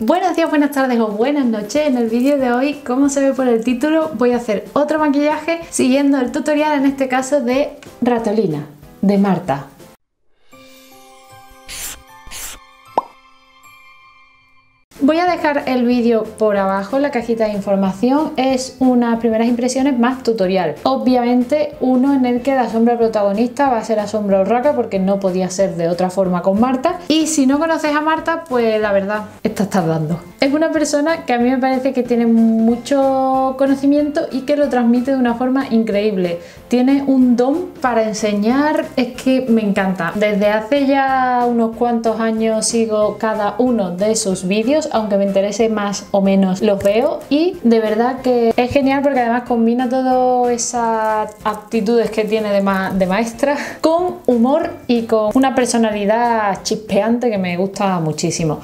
Buenos días, buenas tardes o buenas noches. En el vídeo de hoy, como se ve por el título, voy a hacer otro maquillaje siguiendo el tutorial, en este caso de Ratolina, de Marta. Voy a dejar el vídeo por abajo en la cajita de información, es unas primeras impresiones más tutorial. Obviamente uno en el que la sombra protagonista va a ser la sombra Urraca porque no podía ser de otra forma con Marta, y si no conoces a Marta, pues la verdad, estás tardando. Es una persona que a mí me parece que tiene mucho conocimiento y que lo transmite de una forma increíble. Tiene un don para enseñar, es que me encanta. Desde hace ya unos cuantos años sigo cada uno de sus vídeos, aunque me interese más o menos los veo, y de verdad que es genial porque además combina todas esas aptitudes que tiene de maestra con humor y con una personalidad chispeante que me gusta muchísimo.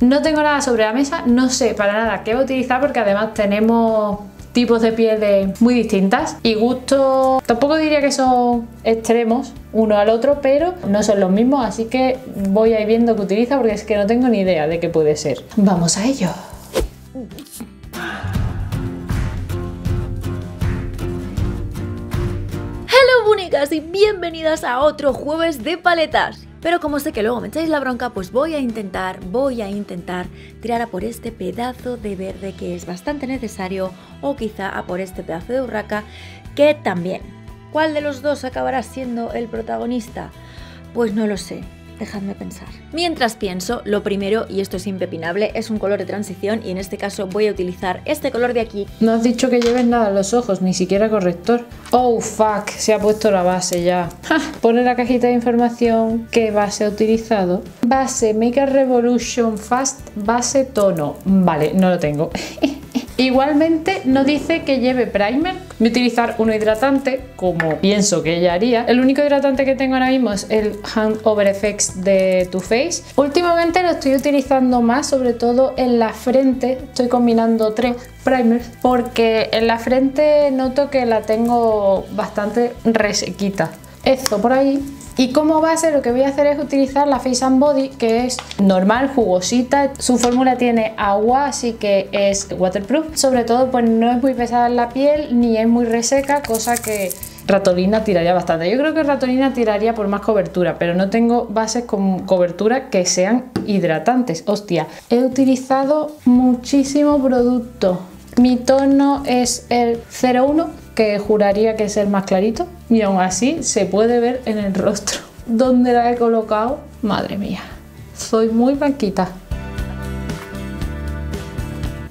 No tengo nada sobre la mesa, no sé para nada qué voy a utilizar porque además tenemos tipos de pieles muy distintas y gustos, tampoco diría que son extremos uno al otro, pero no son los mismos, así que voy a ir viendo qué utiliza porque es que no tengo ni idea de qué puede ser. ¡Vamos a ello! ¡Hello, muñecas! Y bienvenidas a otro jueves de paletas. Pero como sé que luego me echáis la bronca, pues voy a intentar tirar a por este pedazo de verde que es bastante necesario, o quizá a por este pedazo de Urraca que también. ¿Cuál de los dos acabará siendo el protagonista? Pues no lo sé. Dejadme pensar. Mientras pienso, lo primero, y esto es impepinable, es un color de transición, y en este caso voy a utilizar este color de aquí. No has dicho que lleves nada en los ojos, ni siquiera corrector. Oh fuck, se ha puesto la base ya. Pone la cajita de información qué base ha utilizado. Base Make Up Revolution Fast Base Tono. Vale, no lo tengo. Igualmente no dice que lleve primer. Voy a utilizar un hidratante, como pienso que ella haría. El único hidratante que tengo ahora mismo es el Hangover Effects de Too Faced. Últimamente lo estoy utilizando más, sobre todo en la frente. Estoy combinando tres primers porque en la frente noto que la tengo bastante resequita. Esto por ahí. Y como base lo que voy a hacer es utilizar la Face and Body, que es normal, jugosita. Su fórmula tiene agua, así que es waterproof. Sobre todo pues no es muy pesada en la piel, ni es muy reseca, cosa que Ratolina tiraría bastante. Yo creo que Ratolina tiraría por más cobertura, pero no tengo bases con cobertura que sean hidratantes. Hostia, he utilizado muchísimo producto. Mi tono es el 01, que juraría que es el más clarito, y aún así se puede ver en el rostro. ¿Dónde la he colocado? Madre mía, soy muy blanquita.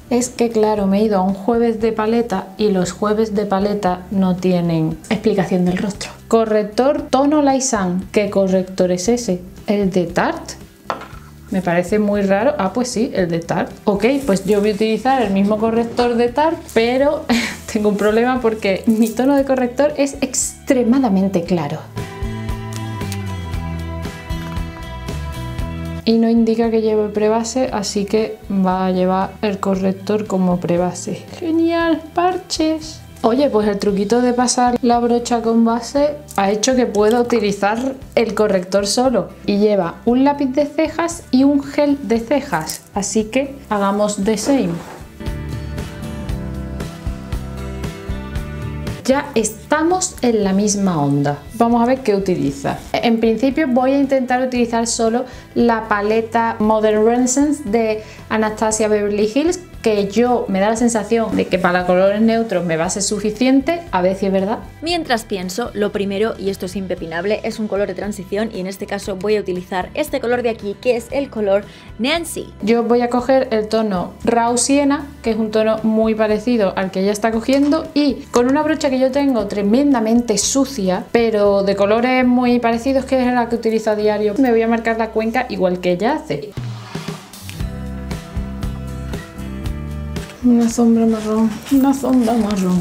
Es que claro, me he ido a un jueves de paleta y los jueves de paleta no tienen explicación del rostro. Corrector tono Lysan. ¿Qué corrector es ese? ¿El de Tarte? Me parece muy raro. Ah, pues sí, el de Tarte. Ok, pues yo voy a utilizar el mismo corrector de Tarte, pero tengo un problema porque mi tono de corrector es extremadamente claro. Y no indica que lleve prebase, así que va a llevar el corrector como prebase. ¡Genial! ¡Parches! Oye, pues el truquito de pasar la brocha con base ha hecho que pueda utilizar el corrector solo. Y lleva un lápiz de cejas y un gel de cejas. Así que hagamos the same. Ya estamos en la misma onda. Vamos a ver qué utiliza. En principio voy a intentar utilizar solo la paleta Modern Renaissance de Anastasia Beverly Hills, que yo me da la sensación de que para colores neutros me va a ser suficiente, a ver si es verdad. Mientras pienso, lo primero, y esto es impepinable, es un color de transición, y en este caso voy a utilizar este color de aquí, que es el color Nancy. Yo voy a coger el tono Raw Siena, que es un tono muy parecido al que ella está cogiendo, y con una brocha que yo tengo tremendamente sucia, pero de colores muy parecidos, que es la que utilizo a diario, me voy a marcar la cuenca igual que ella hace. Una sombra marrón, una sombra marrón.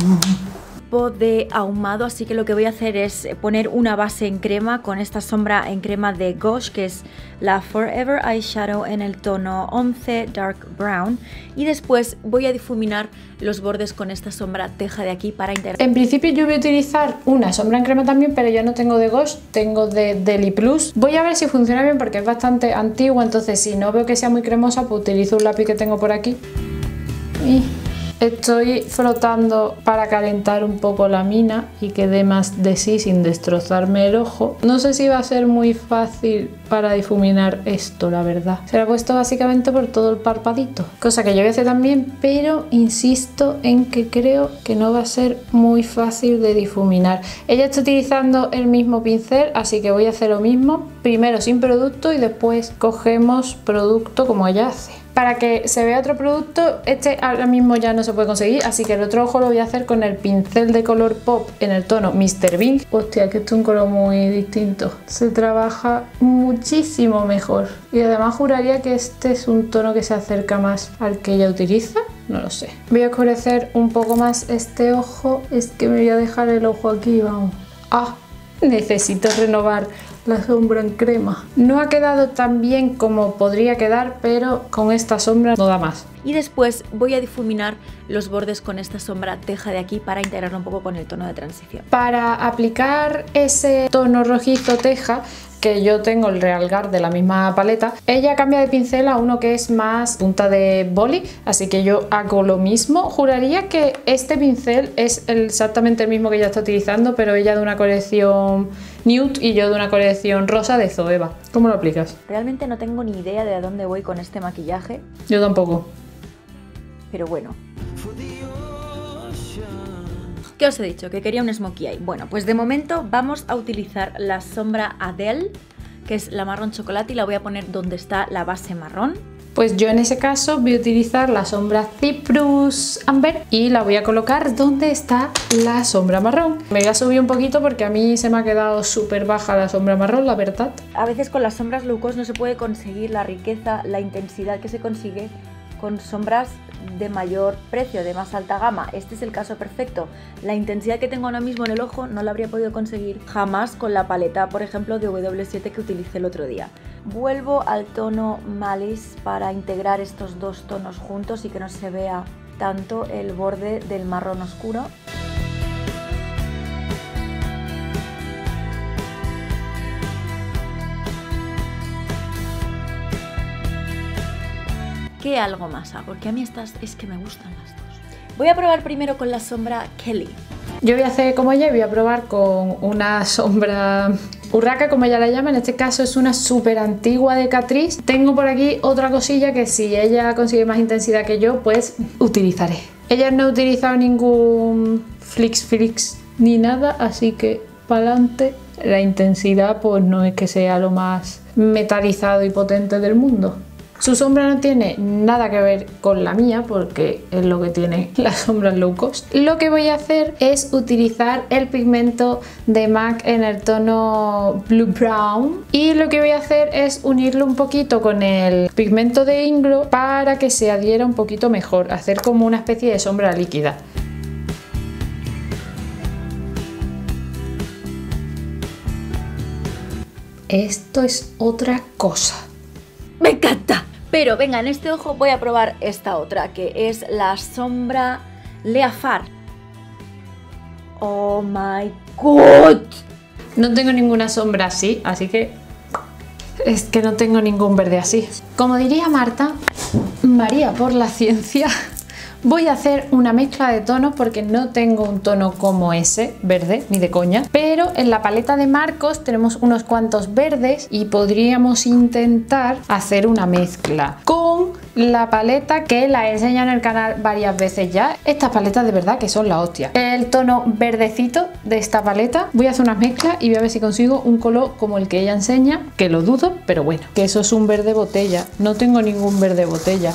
tipo de ahumado, así que lo que voy a hacer es poner una base en crema con esta sombra en crema de GOSH, que es la Forever Eyeshadow en el tono 11 Dark Brown, y después voy a difuminar los bordes con esta sombra teja de aquí para integrar. En principio yo voy a utilizar una sombra en crema también, pero yo no tengo de GOSH, tengo de Deli Plus. Voy a ver si funciona bien porque es bastante antigua, entonces si no veo que sea muy cremosa, pues utilizo un lápiz que tengo por aquí. Y estoy frotando para calentar un poco la mina y que dé más de sí sin destrozarme el ojo. No sé si va a ser muy fácil para difuminar esto, la verdad. Se lo he puesto básicamente por todo el parpadito, cosa que yo voy a hacer también, pero insisto en que creo que no va a ser muy fácil de difuminar. Ella está utilizando el mismo pincel, así que voy a hacer lo mismo, primero sin producto y después cogemos producto como ella hace. Para que se vea otro producto, este ahora mismo ya no se puede conseguir, así que el otro ojo lo voy a hacer con el pincel de color pop en el tono Mr. Bink. Hostia, que esto es un color muy distinto. Se trabaja muchísimo mejor. Y además juraría que este es un tono que se acerca más al que ella utiliza. No lo sé. Voy a oscurecer un poco más este ojo. Es que me voy a dejar el ojo aquí, vamos. Ah, necesito renovar la sombra en crema. No ha quedado tan bien como podría quedar, pero con esta sombra no da más. Y después voy a difuminar los bordes con esta sombra teja de aquí para integrarlo un poco con el tono de transición. Para aplicar ese tono rojizo teja, que yo tengo el realgar de la misma paleta, ella cambia de pincel a uno que es más punta de boli, así que yo hago lo mismo. Juraría que este pincel es exactamente el mismo que ella está utilizando, pero ella de una colección nude y yo de una colección rosa de Zoeva. ¿Cómo lo aplicas? Realmente no tengo ni idea de a dónde voy con este maquillaje. Yo tampoco. Pero bueno. ¿Qué os he dicho? Que quería un smokey eye. Bueno, pues de momento vamos a utilizar la sombra Adele, que es la marrón chocolate, y la voy a poner donde está la base marrón. Pues yo en ese caso voy a utilizar la sombra Cyprus Amber y la voy a colocar donde está la sombra marrón. Me la subí un poquito porque a mí se me ha quedado súper baja la sombra marrón, la verdad. A veces con las sombras low cost no se puede conseguir la riqueza, la intensidad que se consigue con sombras de mayor precio, de más alta gama. Este es el caso perfecto. La intensidad que tengo ahora mismo en el ojo no la habría podido conseguir jamás con la paleta, por ejemplo, de W7 que utilicé el otro día. Vuelvo al tono Malis para integrar estos dos tonos juntos y que no se vea tanto el borde del marrón oscuro. ¿Qué algo más hago? Porque a mí estas es que me gustan las dos. Voy a probar primero con la sombra Kelly. Yo voy a hacer como ella, voy a probar con una sombra Urraca, como ella la llama. En este caso es una súper antigua de Catrice. Tengo por aquí otra cosilla que si ella consigue más intensidad que yo, pues utilizaré. Ella no ha utilizado ningún flix ni nada, así que para adelante. La intensidad pues no es que sea lo más metalizado y potente del mundo. Su sombra no tiene nada que ver con la mía porque es lo que tiene las sombras low cost. Lo que voy a hacer es utilizar el pigmento de MAC en el tono Blue Brown y lo que voy a hacer es unirlo un poquito con el pigmento de Inglot para que se adhiera un poquito mejor, hacer como una especie de sombra líquida. Esto es otra cosa. ¡Me encanta! Pero venga, en este ojo voy a probar esta otra, que es la sombra Leafar. ¡Oh my god! No tengo ninguna sombra así, así que... Es que no tengo ningún verde así. Como diría Marta, María por la ciencia, voy a hacer una mezcla de tonos porque no tengo un tono como ese, verde, ni de coña. Pero en la paleta de Marcos tenemos unos cuantos verdes y podríamos intentar hacer una mezcla con la paleta que la he enseñado en el canal varias veces ya. Estas paletas de verdad que son la hostia. El tono verdecito de esta paleta. Voy a hacer unas mezclas y voy a ver si consigo un color como el que ella enseña, que lo dudo, pero bueno. Que eso es un verde botella. No tengo ningún verde botella.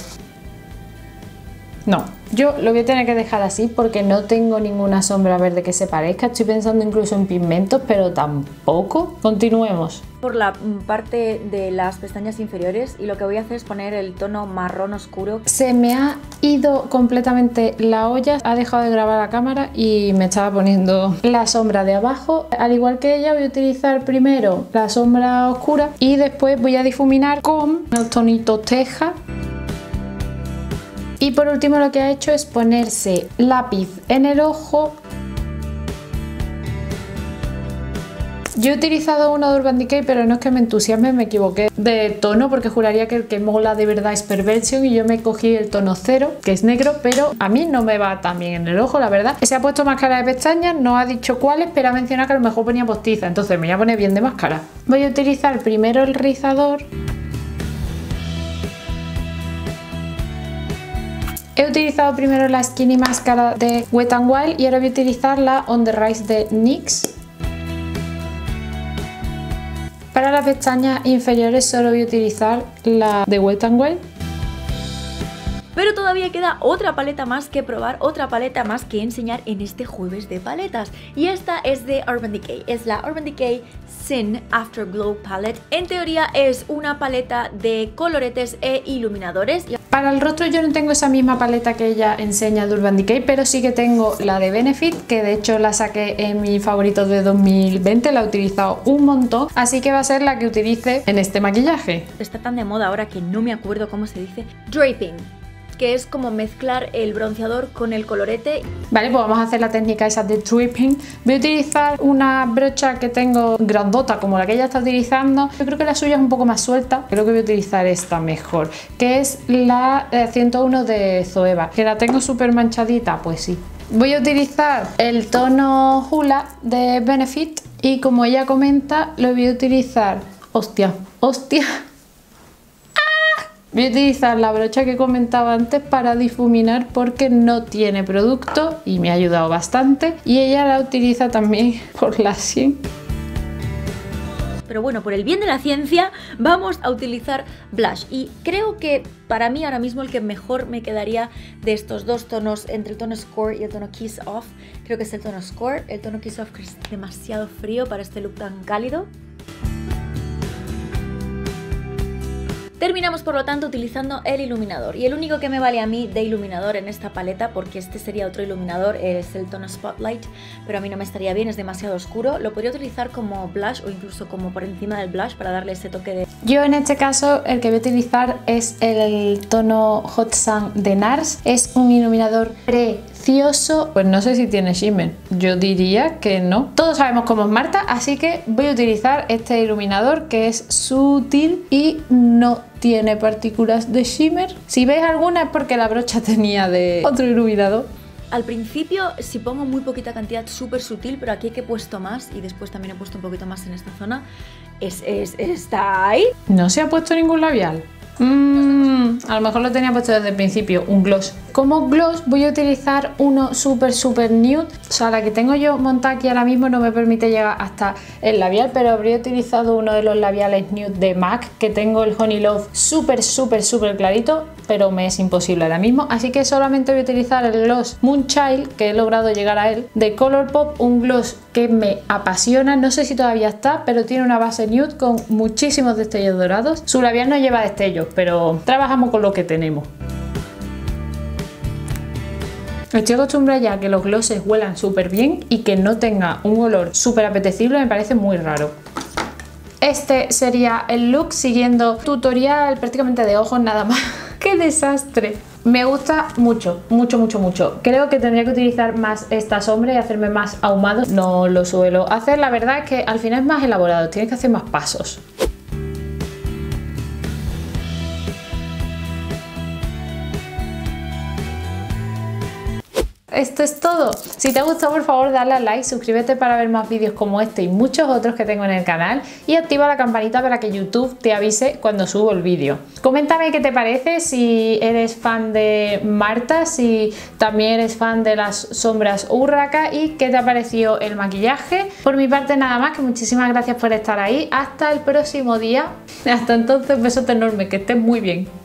No, yo lo voy a tener que dejar así porque no tengo ninguna sombra verde que se parezca. Estoy pensando incluso en pigmentos, pero tampoco. Continuemos. Por la parte de las pestañas inferiores, y lo que voy a hacer es poner el tono marrón oscuro. Se me ha ido completamente la olla, ha dejado de grabar la cámara y me estaba poniendo la sombra de abajo. Al igual que ella, voy a utilizar primero la sombra oscura y después voy a difuminar con los tonitos teja. Y por último lo que ha hecho es ponerse lápiz en el ojo. Yo he utilizado uno de Urban Decay, pero no es que me entusiasme, me equivoqué de tono porque juraría que el que mola de verdad es Perversion y yo me cogí el tono 0, que es negro, pero a mí no me va tan bien en el ojo, la verdad. Se ha puesto máscara de pestañas, no ha dicho cuáles, pero ha mencionado que a lo mejor ponía postiza, entonces me voy a poner bien de máscara. Voy a utilizar primero el rizador. He utilizado primero la Skinny Máscara de Wet n Wild y ahora voy a utilizar la On The Rise de NYX. Para las pestañas inferiores solo voy a utilizar la de Wet n Wild. Pero todavía queda otra paleta más que probar, otra paleta más que enseñar en este jueves de paletas. Y esta es de Urban Decay, es la Urban Decay Sin Afterglow Palette. En teoría es una paleta de coloretes e iluminadores. Para el rostro yo no tengo esa misma paleta que ella enseña de Urban Decay, pero sí que tengo la de Benefit, que de hecho la saqué en mis favoritos de 2020, la he utilizado un montón, así que va a ser la que utilice en este maquillaje. Está tan de moda ahora que no me acuerdo cómo se dice. Draping, que es como mezclar el bronceador con el colorete. Vale, pues vamos a hacer la técnica esa de dripping. Voy a utilizar una brocha que tengo grandota como la que ella está utilizando. Yo creo que la suya es un poco más suelta. Creo que voy a utilizar esta mejor, que es la 101 de Zoeva. ¿Que la tengo súper manchadita? Pues sí. Voy a utilizar el tono Hula de Benefit y como ella comenta, lo voy a utilizar... ¡Hostia! Voy a utilizar la brocha que comentaba antes para difuminar porque no tiene producto y me ha ayudado bastante. Y ella la utiliza también por la sien. Pero bueno, por el bien de la ciencia vamos a utilizar blush. Y creo que para mí ahora mismo el que mejor me quedaría de estos dos tonos, entre el tono Score y el tono Kiss Off, creo que es el tono Score. El tono Kiss Off es demasiado frío para este look tan cálido. Terminamos por lo tanto utilizando el iluminador, y el único que me vale a mí de iluminador en esta paleta, porque este sería otro iluminador, es el tono Spotlight, pero a mí no me estaría bien, es demasiado oscuro. Lo podría utilizar como blush o incluso como por encima del blush para darle ese toque de... Yo en este caso el que voy a utilizar es el tono Hot Sun de NARS, es un iluminador precioso, pues no sé si tiene shimmer, yo diría que no. Todos sabemos cómo es Marta, así que voy a utilizar este iluminador que es sutil y no tiene partículas de shimmer. Si veis alguna es porque la brocha tenía de otro iluminador. Al principio si pongo muy poquita cantidad, súper sutil, pero aquí que he puesto más y después también he puesto un poquito más en esta zona. Está ahí. No se ha puesto ningún labial. A lo mejor lo tenía puesto desde el principio, un gloss. Como gloss voy a utilizar uno súper nude. O sea, la que tengo yo montada aquí ahora mismo no me permite llegar hasta el labial, pero habría utilizado uno de los labiales nude de MAC, que tengo el Honey Love súper clarito, pero me es imposible ahora mismo. Así que solamente voy a utilizar el gloss Moonchild, que he logrado llegar a él, de Colourpop. Un gloss que me apasiona, no sé si todavía está, pero tiene una base nude con muchísimos destellos dorados. Su labial no lleva destellos, pero trabajamos con lo que tenemos. Estoy acostumbrada ya a que los glosses huelan súper bien y que no tenga un olor súper apetecible me parece muy raro. Este sería el look siguiendo tutorial prácticamente de ojos nada más. ¡Qué desastre! Me gusta mucho. Creo que tendría que utilizar más esta sombra y hacerme más ahumado. No lo suelo hacer, la verdad es que al final es más elaborado, tienes que hacer más pasos. Esto es todo. Si te ha gustado, por favor dale a like, suscríbete para ver más vídeos como este y muchos otros que tengo en el canal y activa la campanita para que YouTube te avise cuando subo el vídeo. Coméntame qué te parece, si eres fan de Marta, si también eres fan de las sombras Urraca y qué te ha parecido el maquillaje. Por mi parte nada más, que muchísimas gracias por estar ahí. Hasta el próximo día. Hasta entonces, besos enormes, que estés muy bien.